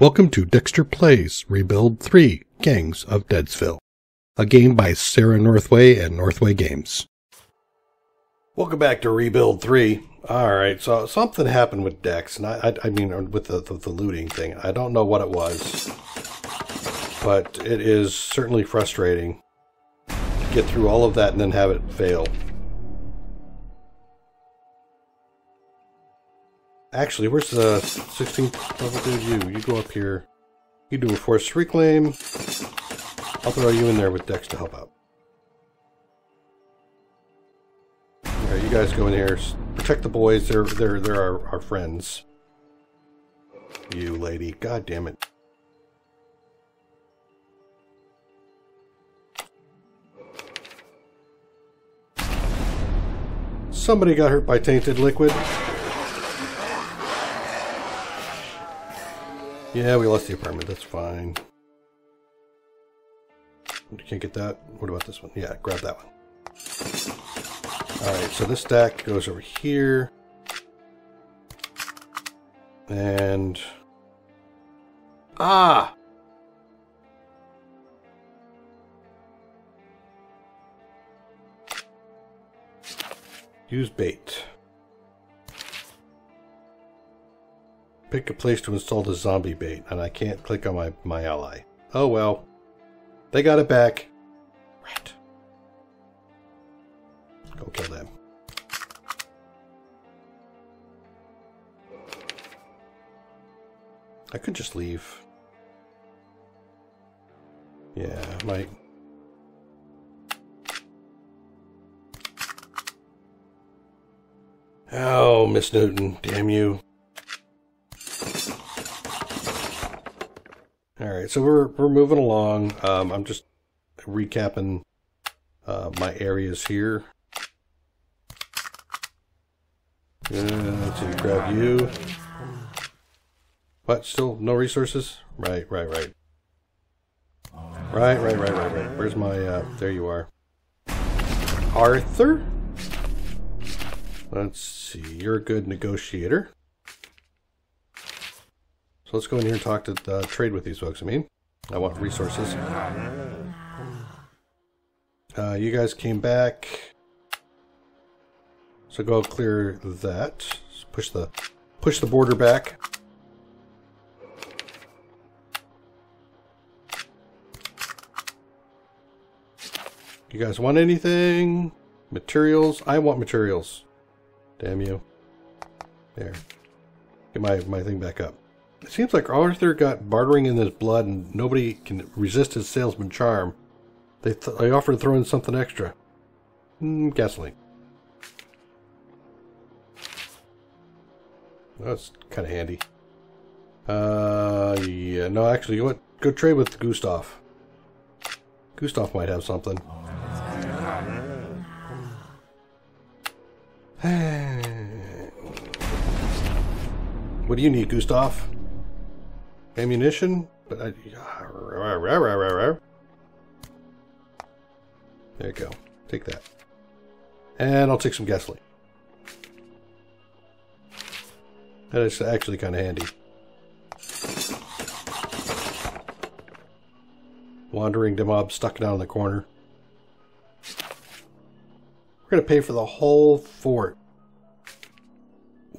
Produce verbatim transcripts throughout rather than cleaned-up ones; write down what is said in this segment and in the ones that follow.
Welcome to Dexter Plays Rebuild three, Gangs of Deadsville, a game by Sarah Northway and Northway Games. Welcome back to Rebuild three. Alright, so something happened with Dex, and I, I, I mean with the, the, the looting thing. I don't know what it was, but it is certainly frustrating to get through all of that and then have it fail. Actually, where's the sixteenth level dude? You, you go up here. You do a forced reclaim. I'll throw you in there with Dex to help out. Alright, you guys go in here. Protect the boys. They're they're they're our, our friends. You lady, god damn it! Somebody got hurt by tainted liquid. Yeah, we lost the apartment. That's fine. You can't get that. What about this one? Yeah, grab that one. Alright, so this stack goes over here. And... Ah! Use bait. Pick a place to install the zombie bait, and I can't click on my, my ally. Oh well. They got it back. Rat. Go kill them. I could just leave. Yeah, I might. Oh, Miss Newton, damn you. Alright, so we're, we're moving along. Um, I'm just recapping uh, my areas here. Uh, to grab you. What? Still no resources? Right, right, right. Right, right, right, right, right. Where's my... Uh, there you are. Arthur? Let's see. You're a good negotiator. Let's go in here and talk to uh, trade with these folks. I mean, I want resources. Uh, you guys came back, so go clear that. Just push the push the border back. You guys want anything? Materials? I want materials. Damn you! There. Get my my thing back up. It seems like Arthur got bartering in his blood and nobody can resist his salesman charm. They, th they offered to throw in something extra. Mm, gasoline. That's kind of handy. Uh, yeah, no, actually, you know what? Go trade with Gustav. Gustav might have something. What do you need, Gustav? Ammunition, but I... There you go. Take that. And I'll take some gasoline. That is actually kind of handy. Wandering the mob stuck down in the corner. We're going to pay for the whole fort.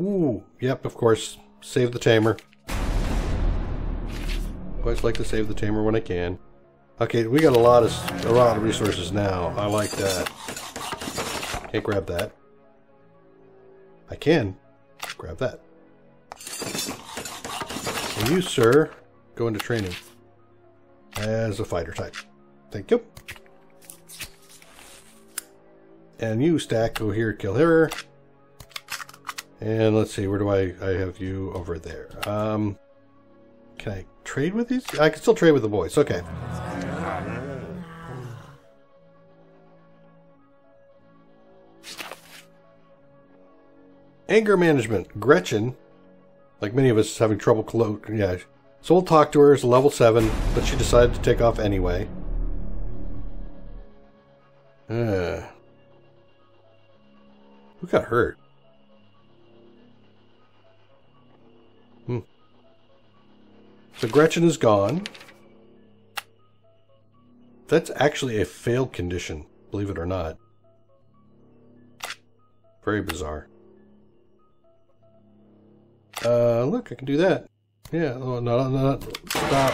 Ooh, yep, of course. Save the tamer. I always like to save the tamer when I can. Okay, we got a lot of a lot of resources now. I like that. Can't grab that. I can grab that. And you, sir, go into training as a fighter type. Thank you. And you, stack, go here, kill her. And let's see, where do I? I have you over there. Um, can I? Trade with these? I can still trade with the boys. Okay. Anger management. Gretchen, like many of us, is having trouble cloaking. Yeah. So we'll talk to her. It's level seven, but she decided to take off anyway. Uh, who got hurt? So Gretchen is gone. That's actually a failed condition, believe it or not. Very bizarre. Uh, look, I can do that. Yeah, oh, no, no, no, stop.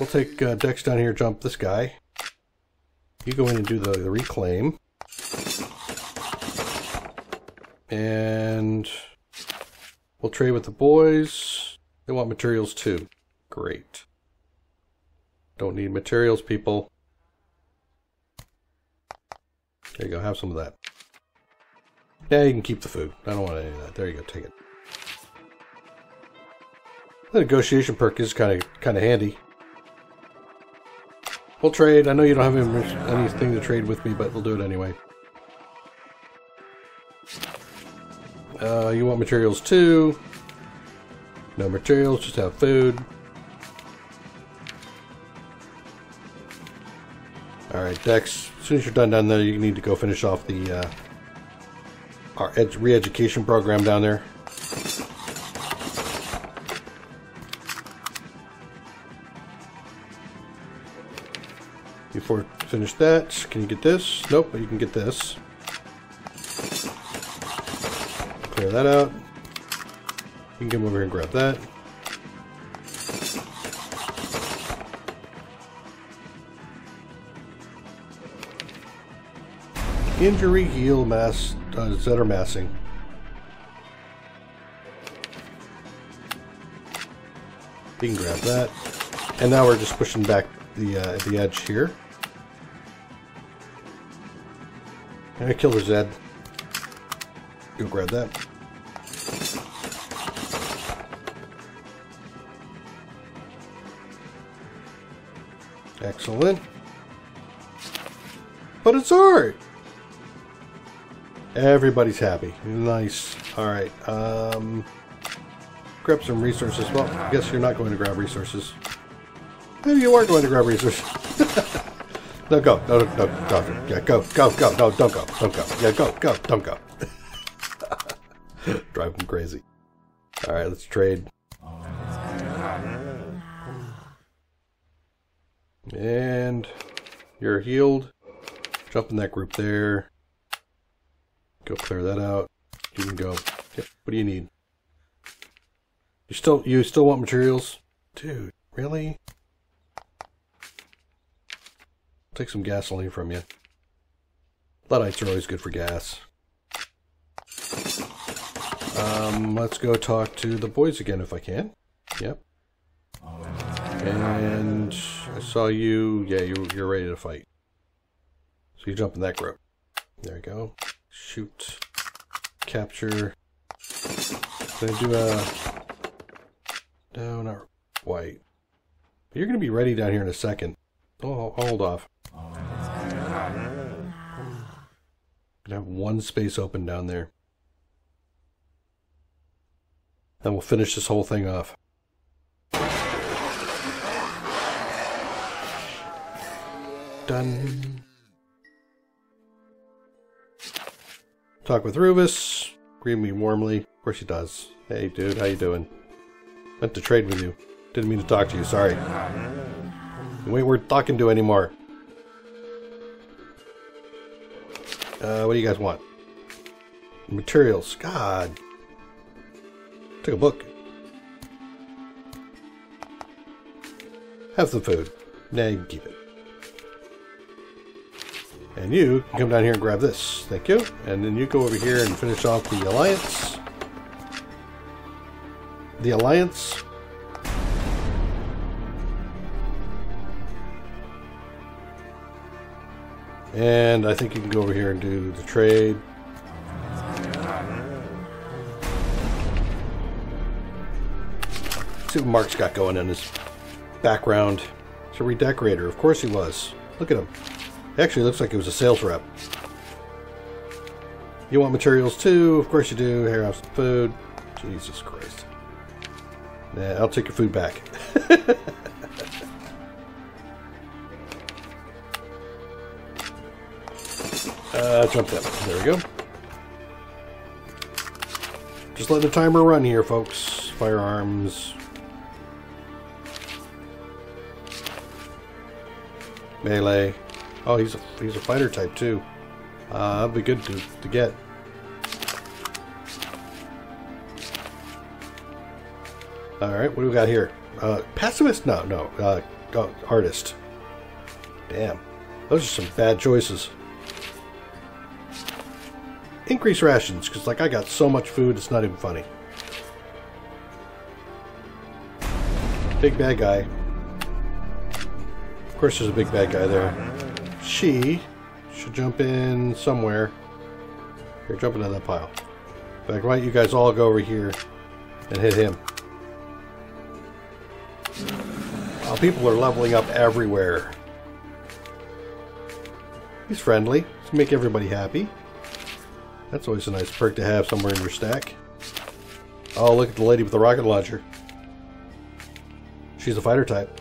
We'll take uh, Dex down here, jump this guy. You go in and do the, the reclaim. And we'll trade with the boys. They want materials too. Great. Don't need materials, people. There you go, have some of that. Yeah, you can keep the food. I don't want any of that. There you go, take it. The negotiation perk is kind of kind of handy. We'll trade. I know you don't have anything to trade with me, but we'll do it anyway. Uh, you want materials too? No materials, just have food. Alright, Dex, as soon as you're done down there, you need to go finish off the uh, our ed re-education program down there. Before I finish that, can you get this? Nope, but you can get this. Clear that out. You can come over here and grab that. Injury, heal, mass, uh, center massing. You can grab that. And now we're just pushing back the, uh, the edge here. And I killed her Zed. Go grab that. Excellent. But it's art! Everybody's happy. Nice. Alright. Um, grab some resources. Well, I guess you're not going to grab resources. Maybe you are going to grab resources. No, go. No, no, no, go. Yeah, go, go, go. No, don't go. Don't go. Yeah, go, go. Don't go. Drive them crazy. Alright, let's trade. And you're healed. Jump in that group there. Go clear that out. You can go. Yep. What do you need? You still you still want materials? Dude, really? Take some gasoline from you. Luddites are always good for gas. Um, let's go talk to the boys again if I can. Yep. And I saw you. Yeah, you, you're ready to fight. So you jump in that group. There you go. Shoot, capture. Gonna do a no, not white. You're gonna be ready down here in a second. Oh, I'll hold off. Gonna have one space open down there, and we'll finish this whole thing off. Done. Talk with Rubus. Greet me warmly. Of course he does. Hey dude, how you doing? Meant to trade with you. Didn't mean to talk to you, sorry. You ain't worth talking to anymore. Uh, what do you guys want? Materials. God. Took a book. Have some food. Nah, you can keep it. And you can come down here and grab this. Thank you. And then you go over here and finish off the alliance. The alliance. And I think you can go over here and do the trade. Let's see what Mark's got going in his background. He's a redecorator. Of course he was. Look at him. Actually, it looks like it was a sales rep. You want materials too? Of course you do. Here, have some food. Jesus Christ. Nah, I'll take your food back. uh, jump that one. There we go. Just let the timer run here, folks. Firearms. Melee. Oh, he's a, he's a fighter type, too. Uh, that'd be good to, to get. Alright, what do we got here? Uh, pacifist? No, no. Uh, oh, artist. Damn. Those are some bad choices. Increase rations, because, like, I got so much food, it's not even funny. Big bad guy. Of course there's a big bad guy there. She should jump in somewhere. Here, jump into that pile. In fact, why don't you guys all go over here and hit him. Oh, people are leveling up everywhere. He's friendly. Let's make everybody happy. That's always a nice perk to have somewhere in your stack. Oh, look at the lady with the rocket launcher. She's a fighter type.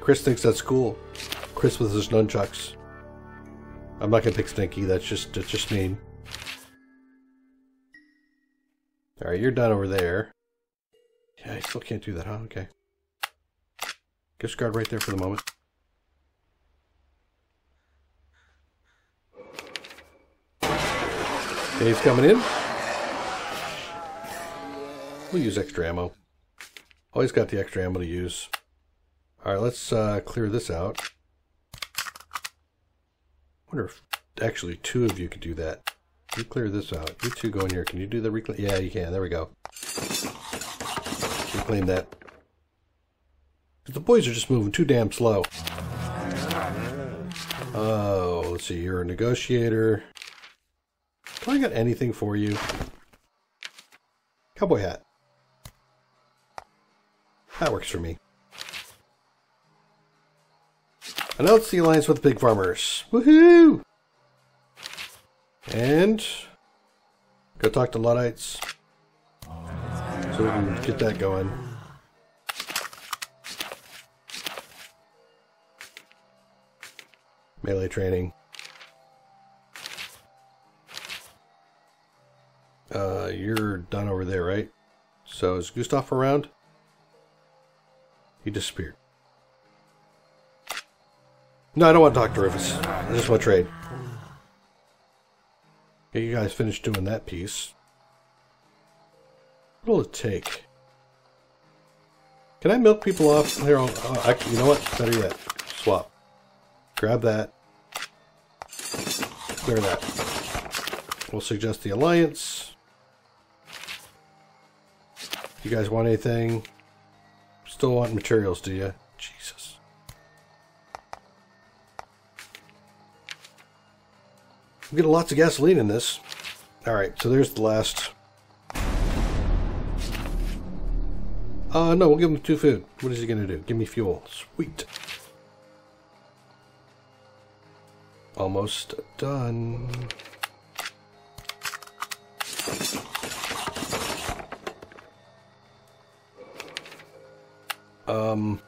Chris thinks that's cool. Chris with his nunchucks. I'm not gonna pick Stinky. That's just that's just mean. All right, you're done over there. Yeah, I still can't do that, huh? Okay. Gift card right there for the moment. Dave's coming in. We'll use extra ammo. Always got the extra ammo to use. Alright, let's uh, clear this out. I wonder if actually two of you could do that. You clear this out. You two go in here. Can you do the reclaim? Yeah, you can. There we go. Reclaim that. The boys are just moving too damn slow. Oh, let's see. You're a negotiator. Have I got anything for you? Cowboy hat. That works for me. Announce the alliance with the pig farmers. Woohoo! And go talk to Luddites. So we can get that going. Melee training. Uh, you're done over there, right? So is Gustav around? He disappeared. No, I don't want to talk to Rufus. I just want to trade. Okay, you guys finished doing that piece. What will it take? Can I milk people off? Here, I'll, oh, I, you know what? Better yet. Swap. Grab that. Clear that. We'll suggest the alliance. You guys want anything? Still want materials, do you? Jesus. We get lots of gasoline in this. Alright, so there's the last. Uh, no, we'll give him two food. What is he going to do? Give me fuel. Sweet. Almost done. Um,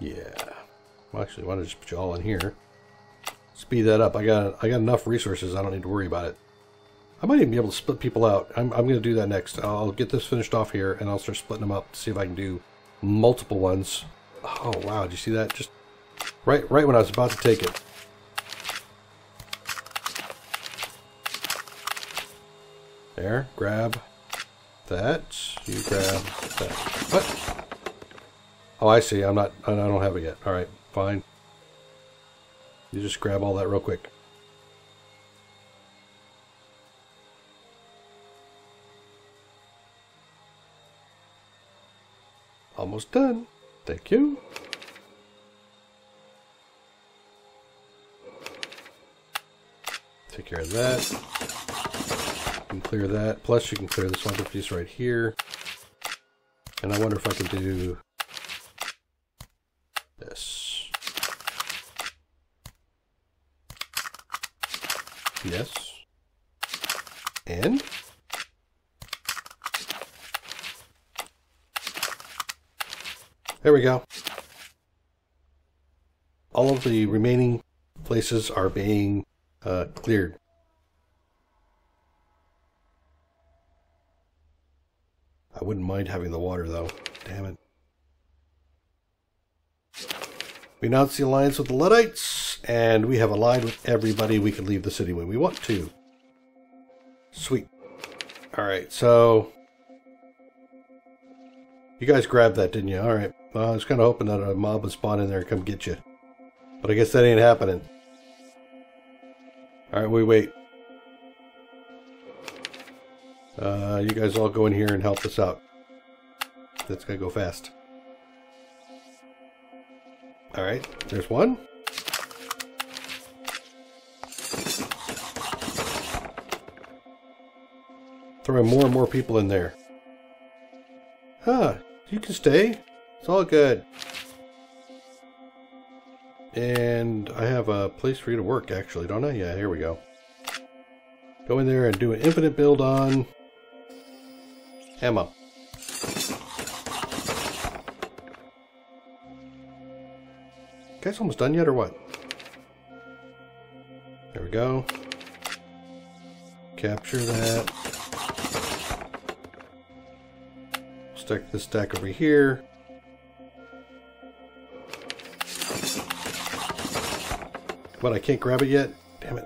yeah. Well, actually, why don't I just put you all in here? Speed that up. I got I got enough resources. I don't need to worry about it. I might even be able to split people out. I'm I'm going to do that next. I'll get this finished off here, and I'll start splitting them up to see if I can do multiple ones. Oh wow! Did you see that? Just right right when I was about to take it. There. Grab. That you grab that. What? Oh, I see. I'm not. I don't have it yet. All right, fine. You just grab all that real quick. Almost done. Thank you. Take care of that. Can clear that, plus you can clear this other piece right here. And I wonder if I can do this. Yes. And there we go. All of the remaining places are being uh, cleared. I wouldn't mind having the water, though. Damn it. We announced the alliance with the Luddites, and we have allied with everybody. We can leave the city when we want to. Sweet. Alright, so... You guys grabbed that, didn't you? Alright. Well, I was kind of hoping that a mob would spawn in there and come get you. But I guess that ain't happening. Alright, we wait. Uh, you guys all go in here and help us out. That's gonna go fast. Alright, there's one. Throwing more and more people in there. Huh, you can stay. It's all good. And I have a place for you to work, actually, don't I? Yeah, here we go. Go in there and do an infinite build on ammo. Guys almost done yet, or what? There we go. Capture that. Stack this stack over here. But I can't grab it yet. Damn it.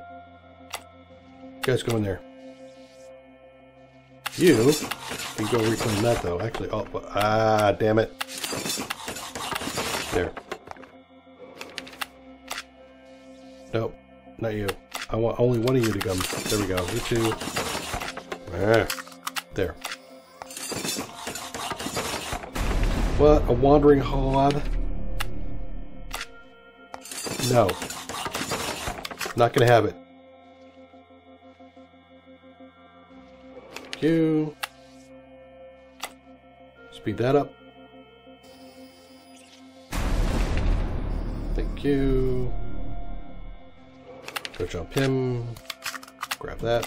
You guys go in there. You can go reclaim that, though. Actually, oh, ah, damn it. There. Nope, not you. I want only one of you to come. There we go. You two. Ah, there. What? A wandering hog? No. Not gonna have it. You. Speed that up. Thank you. Go jump him. Grab that.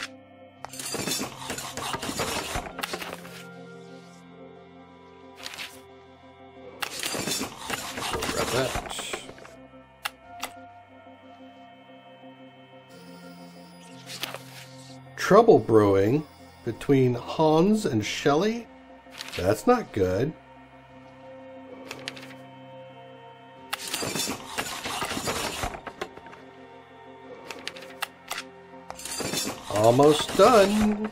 Go grab that. Trouble brewing between Hans and Shelley? That's not good. Almost done.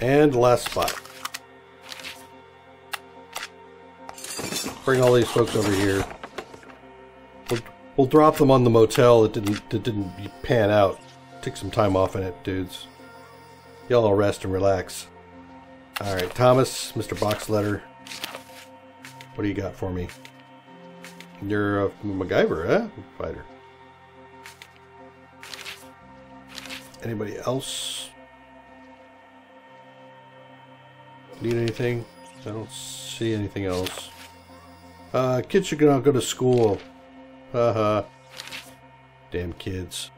And last spot. Bring all these folks over here. We'll, we'll drop them on the motel that didn't that didn't pan out. Take some time off in it, dudes. Y'all all rest and relax. All right, Thomas, Mister Boxletter. What do you got for me? You're a MacGyver, huh? Fighter. Anybody else? Need anything? I don't see anything else. Uh, kids are gonna go to school. Haha. Damn kids.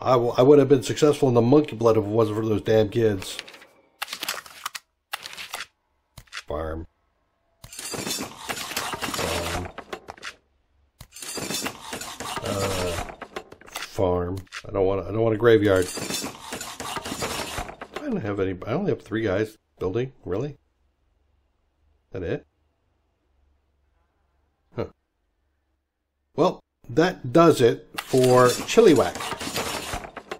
I, w I would have been successful in the monkey blood if it wasn't for those damn kids. Farm. Farm. Uh, farm. I don't want. I don't want a graveyard. I don't have any. I only have three guys. Building? Really? Is that it? Huh. Well, that does it for Chilliwack.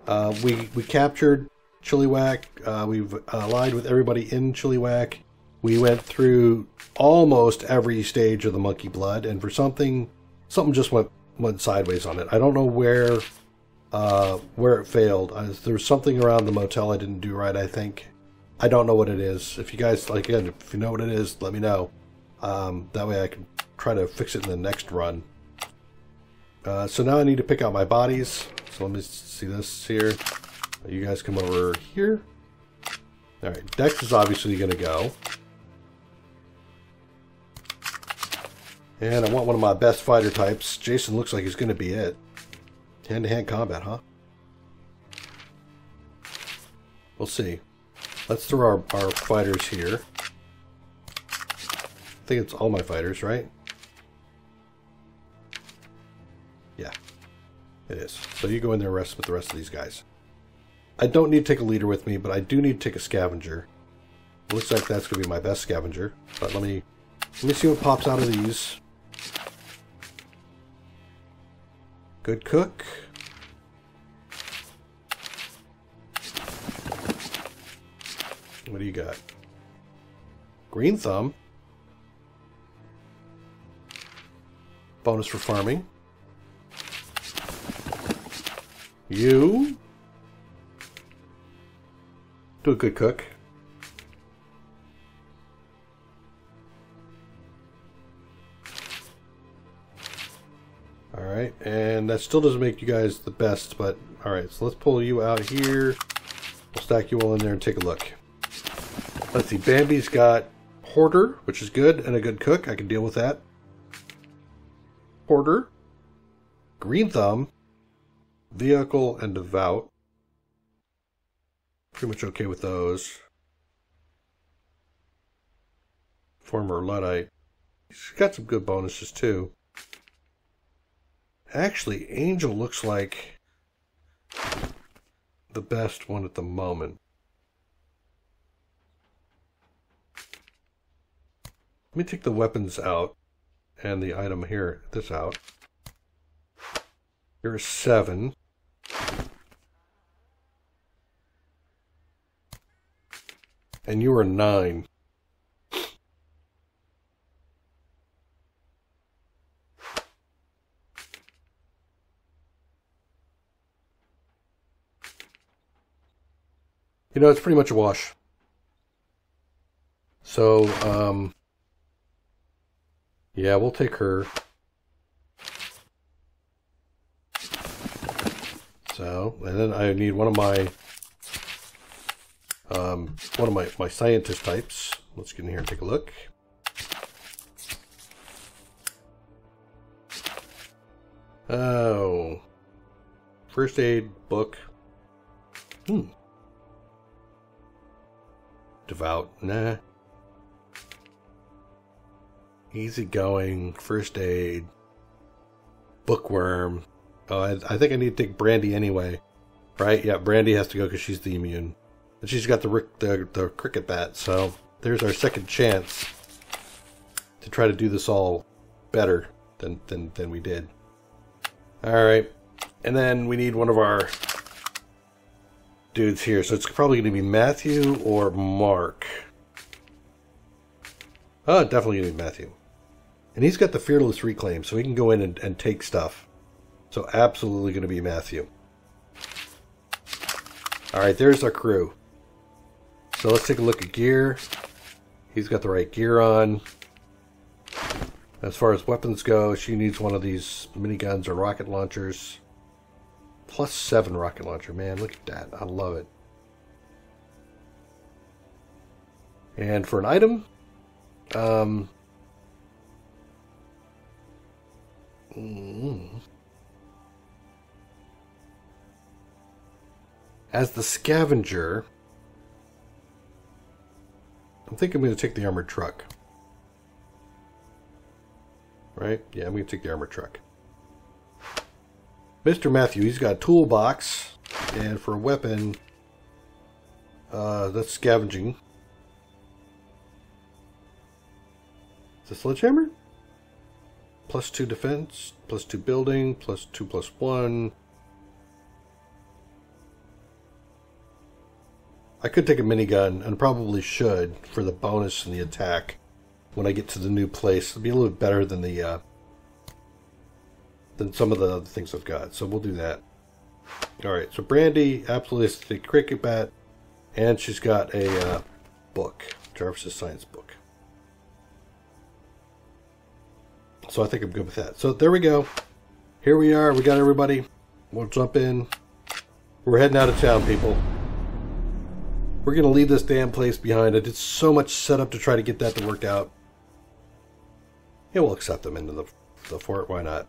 Uh, we, we captured Chilliwack. Uh, we've allied with everybody in Chilliwack. We went through almost every stage of the Monkey Blood, and for something, something just went, went sideways on it. I don't know where uh, where it failed. I, there was something around the motel I didn't do right, I think. I don't know what it is. If you guys, like, again, if you know what it is, let me know. Um, that way I can try to fix it in the next run. Uh, so now I need to pick out my bodies. So let me see this here. You guys come over here. All right, Dex is obviously going to go. And I want one of my best fighter types. Jason looks like he's going to be it. Hand-to-hand combat, huh? We'll see. Let's throw our, our fighters here. I think it's all my fighters, right? Yeah, it is. So you go in there rest with the rest of these guys. I don't need to take a leader with me, but I do need to take a scavenger. Looks like that's going to be my best scavenger. But let me, let me see what pops out of these. Good cook. What do you got? Green thumb. Bonus for farming. You. Do a good cook. Alright, and that still doesn't make you guys the best, but alright, so let's pull you out here. We'll stack you all in there and take a look. Let's see, Bambi's got Hoarder, which is good, and a good cook. I can deal with that. Hoarder, Green Thumb, Vehicle, and Devout. Pretty much okay with those. Former Luddite. He's got some good bonuses too. Actually, Angel looks like the best one at the moment. Let me take the weapons out and the item here, this out. Here's seven. And you are nine. You know, it's pretty much a wash. So, um, yeah, we'll take her. So, and then I need one of my, um, one of my, my scientist types. Let's get in here and take a look. Oh, first aid book. Hmm. Devout, nah. Easygoing, first aid, bookworm. Oh, I, I think I need to take Brandy anyway, right? Yeah, Brandy has to go because she's the immune, and she's got the, the the cricket bat. So there's our second chance to try to do this all better than than than we did. All right, and then we need one of our dudes here, so it's probably going to be Matthew or Mark. Oh, definitely going to be Matthew. And he's got the Fearless Reclaim, so he can go in and, and take stuff. So absolutely going to be Matthew. Alright, there's our crew. So let's take a look at gear. He's got the right gear on. As far as weapons go, she needs one of these miniguns or rocket launchers. Plus seven rocket launcher, man, look at that. I love it. And for an item, um, mm, as the scavenger, I think I'm going to take the armored truck. Right? Yeah, I'm going to take the armored truck. Mister Matthew, he's got a toolbox, and for a weapon, uh, that's scavenging. Is this sledgehammer? Plus two defense, plus two building, plus two plus one. I could take a minigun, and probably should, for the bonus and the attack when I get to the new place. It'll be a little bit better than the, uh, than some of the other things I've got. So we'll do that. Alright, so Brandy absolutely has to take cricket bat, and she's got a uh, book. Jarvis's science book. So I think I'm good with that. So there we go. Here we are. We got everybody. We'll jump in. We're heading out of town, people. We're going to leave this damn place behind. I did so much setup to try to get that to work out. Yeah, we'll accept them into the, the fort. Why not?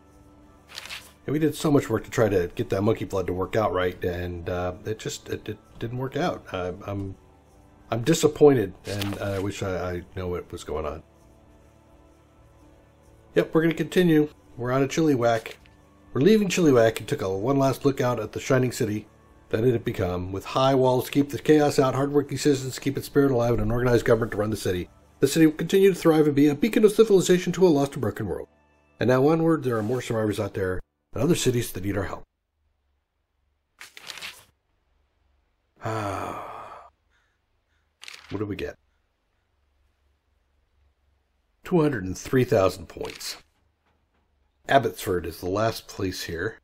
And we did so much work to try to get that monkey blood to work out right, and uh, it just it, it didn't work out. I'm I'm, I'm disappointed, and I wish I, I know what was going on. Yep, we're going to continue. We're out of Chilliwack. We're leaving Chilliwack and took a one last look out at the shining city that it had become, with high walls to keep the chaos out, hard-working citizens to keep its spirit alive, and an organized government to run the city. The city will continue to thrive and be a beacon of civilization to a lost and broken world. And now onward, there are more survivors out there and other cities that need our help. Ah. What do we get? two hundred three thousand points. Abbotsford is the last place here.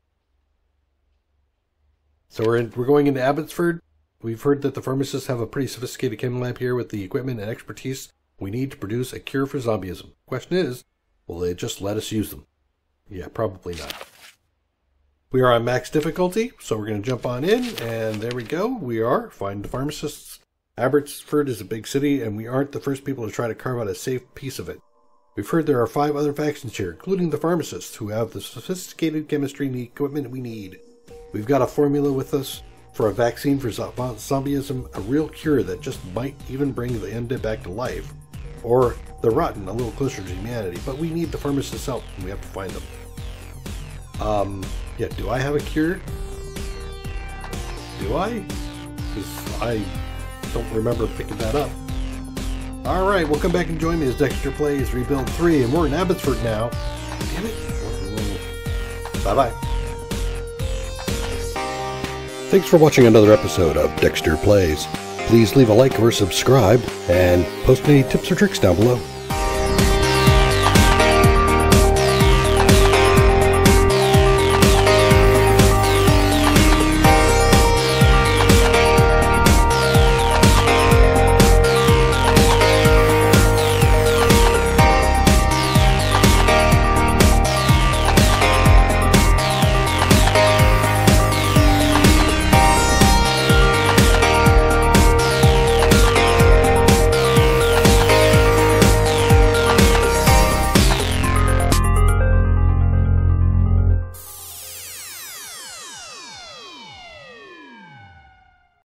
So we're, in, we're going into Abbotsford. We've heard that the pharmacists have a pretty sophisticated chem lab here with the equipment and expertise we need to produce a cure for zombieism. Question is, will they just let us use them? Yeah, probably not. We are on max difficulty, so we're going to jump on in, and there we go. We are. Find the pharmacists. Abbotsford is a big city, and we aren't the first people to try to carve out a safe piece of it. We've heard there are five other factions here, including the pharmacists, who have the sophisticated chemistry and the equipment we need. We've got a formula with us for a vaccine for zombieism, a real cure that just might even bring the undead back to life, or the rotten a little closer to humanity, but we need the pharmacists' help, and we have to find them. Um, yeah, do I have a cure? Do I? Because I don't remember picking that up. Alright, well, come back and join me as Dexter plays Rebuild three, and we're in Abbotsford now. Damn it. Bye-bye. Thanks for watching another episode of Dexter Plays. Please leave a like or subscribe, and post any tips or tricks down below.